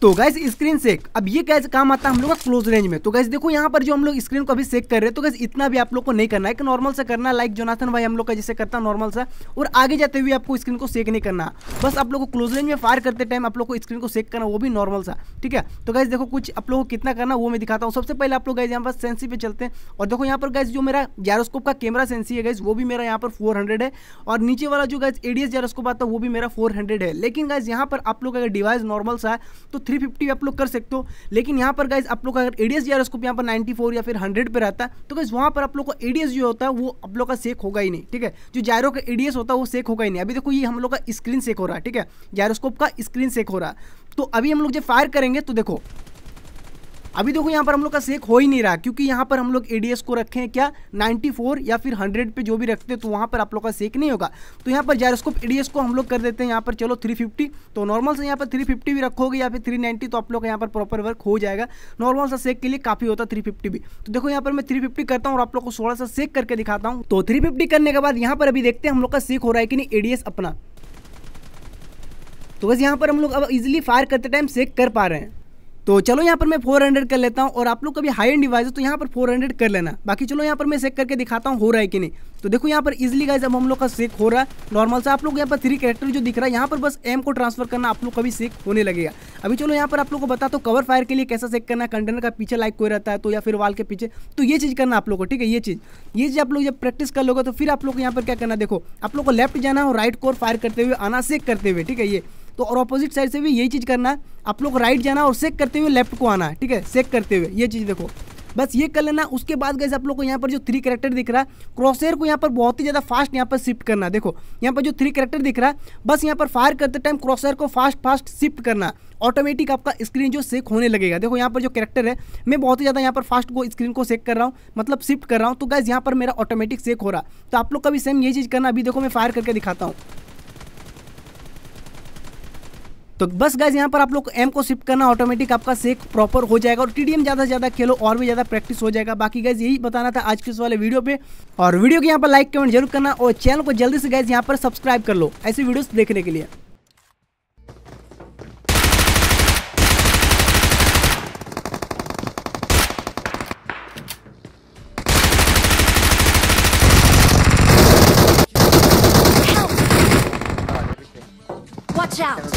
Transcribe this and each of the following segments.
तो guys screen shake, अब ये कैसे काम आता है हम लोग का क्लोज रेंज में। तो गाइस देखो यहाँ पर जो हम लोग स्क्रीन को अभी शेक कर रहे हैं, तो गाइस इतना भी आप लोग को नहीं करना है कि नॉर्मल से करना, लाइक जोनाथन भाई हम लोग का जैसे करता है नॉर्मल सा, और आगे जाते हुए आपको स्क्रीन को शेक नहीं करना। बस आप लोग को क्लोज रेंज में फायर करते टाइम आप लोग को स्क्रीन को शेक करना, वो भी नॉर्मल सा, ठीक है। तो गाइस देखो कुछ आप लोग को कितना करना वो मैं दिखाता हूँ। सबसे पहले आप लोग गाइस यहाँ पर सेंसी पे चलते हैं और देखो यहाँ पर गाइस जो मेरा जायरोस्कोप का कैमरा सेंसी है गाइस वो भी मेरा यहाँ पर 400 है, और नीचे वाला जो गाइस एडीएस जायरोस्कोप आता है वो भी मेरा 400 है। लेकिन गाइस यहाँ पर आप लोग अगर डिवाइस नॉर्मल सा है तो 350 आप लोग कर सकते हो, लेकिन यहाँ पर गाइस आप लोग अगर एडीएस जायरोस्कोप यहाँ पर 94 या फिर 100 पे रहता है तो गाइस वहाँ पर आप लोग का एडीएस जो होता है वो आप लोग का शेक होगा ही नहीं, ठीक है। जो जायरो का एडीएस होता है वो शेक होगा ही नहीं। अभी देखो ये हम लोग का स्क्रीन शेक हो रहा है, ठीक है, जायरोस्कोप का स्क्रीन शेक हो रहा है। तो अभी हम लोग जब फायर करेंगे तो देखो अभी देखो यहाँ पर हम लोग का शेक हो ही नहीं रहा, क्योंकि यहाँ पर हम लोग एडीएस को रखे हैं क्या 94 या फिर 100 पे जो भी रखते हैं, तो वहाँ पर आप लोग का शेक नहीं होगा। तो यहाँ पर जायरोस्कोप एडीएस को हम लोग कर देते हैं यहाँ पर, चलो 350, तो नॉर्मल से यहाँ पर 350 भी रखोगे या फिर 390 तो आप लोग का यहाँ पर प्रॉपर वर्क हो जाएगा। नॉर्मल सा शेक के लिए काफ़ी होता 350 भी। तो देखो यहाँ पर मैं 350 करता हूँ और आप लोग को थोड़ा सा शेक करके दिखाता हूँ। तो 350 करने के बाद यहाँ पर अभी देखते हैं हम लोग का शेक हो रहा है कि नहीं एडीएस अपना। तो बस यहाँ पर हम लोग अब इजिली फायर करते टाइम शेक कर पा रहे हैं। तो चलो यहाँ पर मैं 400 कर लेता हूँ, और आप लोग कभी हाई एंड डिवाइस हो तो यहाँ पर 400 कर लेना। बाकी चलो यहाँ पर मैं चेक करके दिखाता हूँ हो रहा है कि नहीं। तो देखो यहाँ पर इजिली गाइस अब हम लोग का शेक हो रहा है नॉर्मल सा। आप लोग यहाँ पर 3 कैरेक्टर जो दिख रहा है यहाँ पर बस एम को ट्रांसफर करना, आप लोग का भी शेक होने लगेगा। अभी चलो यहाँ पर आप लोग को बताता हूँ कवर फायर के लिए कैसा शेक करना है। कंटेनर का पीछे लाइक कोई रहता है तो, या फिर वाल के पीछे, तो ये चीज़ करना आप लोग को, ठीक है। ये चीज़ आप लोग जब प्रैक्टिस कर लोगे तो फिर आप लोग को यहाँ पर क्या करना, देखो आप लोग को लेफ्ट जाना है और राइट को फायर करते हुए आना शेक करते हुए, ठीक है। ये तो और अपोजिट साइड से भी यही चीज़ करना है, आप लोग राइट जाना और शेक करते हुए लेफ्ट को आना है, ठीक है, शेक करते हुए। ये चीज़ देखो बस ये कर लेना। उसके बाद गाइस आप लोग को यहाँ पर जो 3 कैरेक्टर दिख रहा है क्रॉसहेयर को यहाँ पर बहुत ही ज़्यादा फास्ट यहाँ पर शिफ्ट करना। देखो यहाँ पर जो 3 कैरेक्टर दिख रहा है बस यहाँ पर फायर करते टाइम क्रॉसहेयर को फास्ट शिफ्ट करना, ऑटोमेटिक आपका स्क्रीन जो शेक होने लगेगा। देखो यहाँ पर जो कैरेक्टर है मैं बहुत ही ज़्यादा यहाँ पर फास्ट को स्क्रीन को शेक कर रहा हूँ, मतलब शिफ्ट कर रहा हूँ, तो गाइस यहाँ पर मेरा ऑटोमेटिक शेक हो रहा। तो आप लोग का भी सेम ये चीज़ करना। अभी देखो मैं फायर करके दिखाता हूँ। तो बस गाइस यहाँ पर आप लोग एम को शिफ्ट करना, ऑटोमेटिक आपका शेक प्रॉपर हो जाएगा। और टीडीएम ज़्यादा से ज़्यादा खेलो और भी ज़्यादा प्रैक्टिस हो जाएगा। बाकी गाइस यही बताना था आज के इस वाले वीडियो पे, और वीडियो के यहाँ पर लाइक कमेंट जरूर करना और चैनल को जल्दी से गाइस यहाँ पर सब्सक्राइब कर लो ऐसे वीडियोस देखने के लिए। Watch out!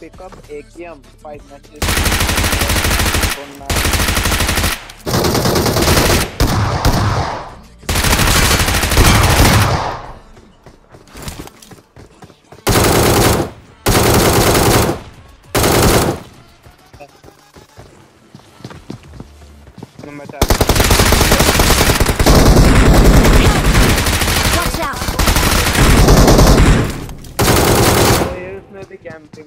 Pick up AKM 5 matches. Watch out. There is no camping.